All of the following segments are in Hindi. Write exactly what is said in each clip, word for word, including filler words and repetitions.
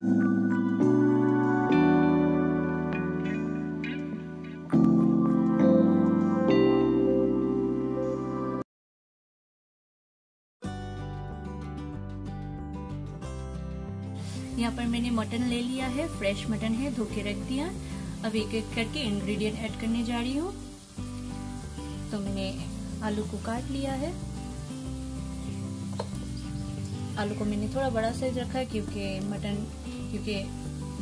यहाँ पर मैंने मटन ले लिया है, फ्रेश मटन है, धो के रख दिया। अब एक एक करके इंग्रेडिएंट ऐड करने जा रही हूँ। तो मैंने आलू को काट लिया है। आलू को मैंने थोड़ा बड़ा साइज रखा है क्योंकि मटन क्योंकि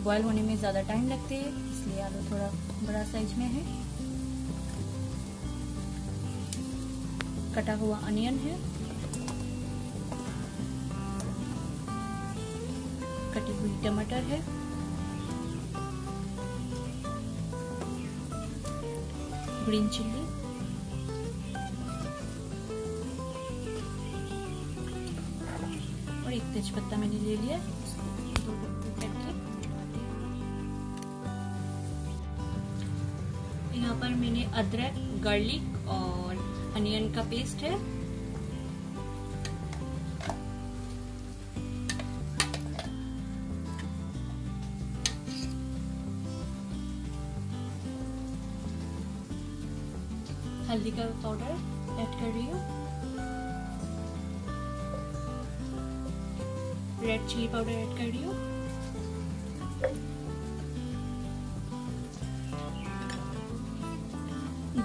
बॉयल होने में ज्यादा टाइम लगते हैं, इसलिए आलू थोड़ा बड़ा साइज में है। कटा हुआ अनियन है, कटी हुई टमाटर है, ग्रीन चिल्ली, और एक तेज पत्ता मैंने ले लिया। यहाँ पर मैंने अदरक, गार्लिक और अनियन का पेस्ट है। हल्दी का पाउडर ऐड कर रही हूँ, रेड चिली पाउडर ऐड कर रही हूँ,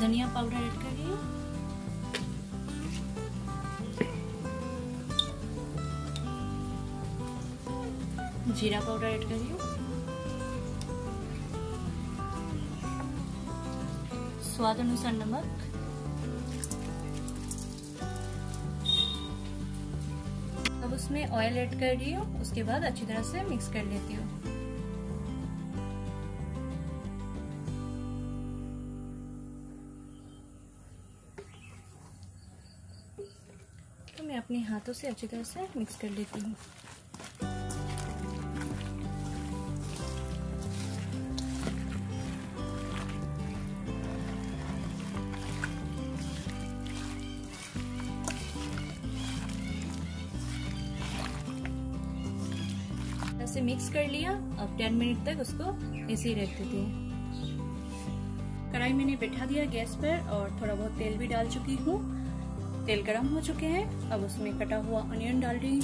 धनिया पाउडर ऐड कर रही हूँ, जीरा पाउडर ऐड कर रही हूँ, स्वाद अनुसार नमक, उसमें ऑयल ऐड कर रही हूँ। उसके बाद अच्छी तरह से मिक्स कर लेती हूँ। तो मैं अपने हाथों से अच्छी तरह से मिक्स कर लेती हूँ। से मिक्स कर लिया। अब दस मिनट तक उसको ऐसे ही रख देते हैं। कढ़ाई मैंने बैठा दिया गैस पर और थोड़ा बहुत तेल भी डाल चुकी हूँ। तेल गरम हो चुके हैं। अब उसमें कटा हुआ अनियन डाल रही हूँ।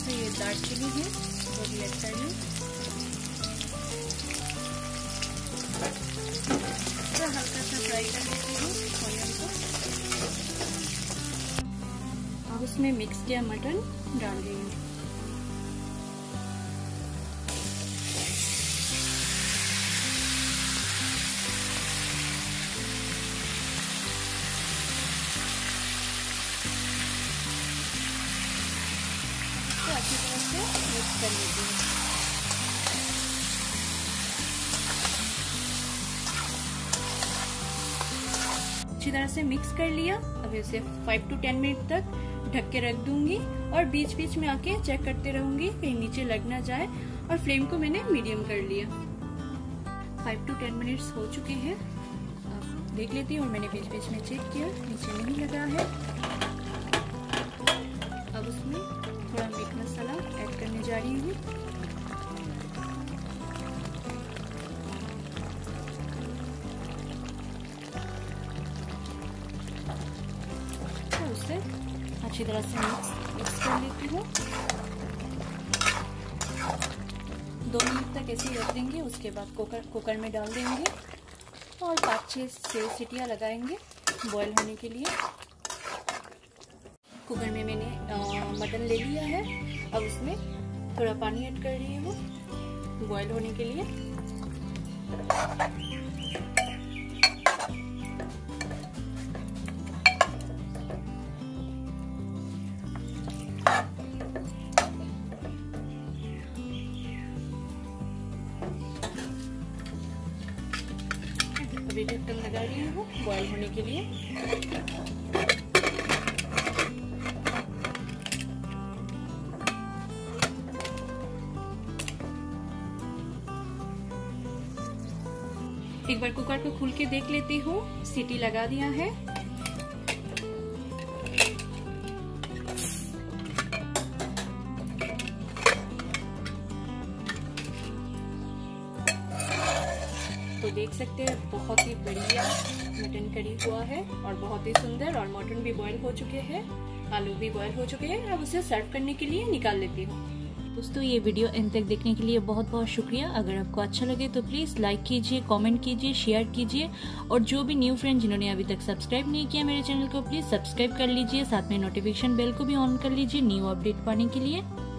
तो ये दाल चिली है, वो भी ऐड कर लूँ। तो हल्का सा फ्राई कर लेती हूँ अनियन को। अब उसमें मिक्स किया मटन डाल रही हूँ। तो अच्छी तरह से मिक्स कर लेती हूँ। अच्छी तरह से मिक्स कर लिया। अब इसे फाइव टू टेन मिनट तक ढक के रख दूंगी और बीच बीच में आके चेक करते रहूंगी कहीं नीचे लग ना जाए। और फ्लेम को मैंने मीडियम कर लिया। फाइव टू टेन मिनट्स हो चुके हैं, अब देख लेती हूँ। और मैंने बीच बीच में चेक किया, नीचे नहीं लगा है। अब उसमें थोड़ा मीट मसाला ऐड करने जा रही हूँ। तो उससे अच्छी तरह से मिक्स मिक्स कर लेती हूँ। दो मिनट तक ऐसे ही रख देंगे। उसके बाद कुकर कुकर में डाल देंगे और पाँच छः छः सीटियाँ लगाएंगे बॉयल होने के लिए। कुकर में मैंने मटन ले लिया है। अब उसमें थोड़ा पानी ऐड कर रही हूँ बॉयल होने के लिए। अभी ढक्कन लगा रही हूँ बॉयल होने के लिए। एक बार कुकर को खोल के देख लेती हूँ। सीटी लगा दिया है। देख सकते हैं बहुत ही बढ़िया मटन करी हुआ है और बहुत ही सुंदर, और मटन भी बॉईल हो चुके हैं, आलू भी बॉईल हो चुके हैं। अब उसे सर्व करने के लिए निकाल लेती हूँ। दोस्तों ये वीडियो एंड तक देखने के लिए बहुत बहुत शुक्रिया। अगर आपको अच्छा लगे तो प्लीज़ लाइक कीजिए, कमेंट कीजिए, शेयर कीजिए, और जो भी न्यू फ्रेंड जिन्होंने अभी तक सब्सक्राइब नहीं किया मेरे चैनल को, प्लीज़ सब्सक्राइब कर लीजिए। साथ में नोटिफिकेशन बेल को भी ऑन कर लीजिए न्यू अपडेट पाने के लिए।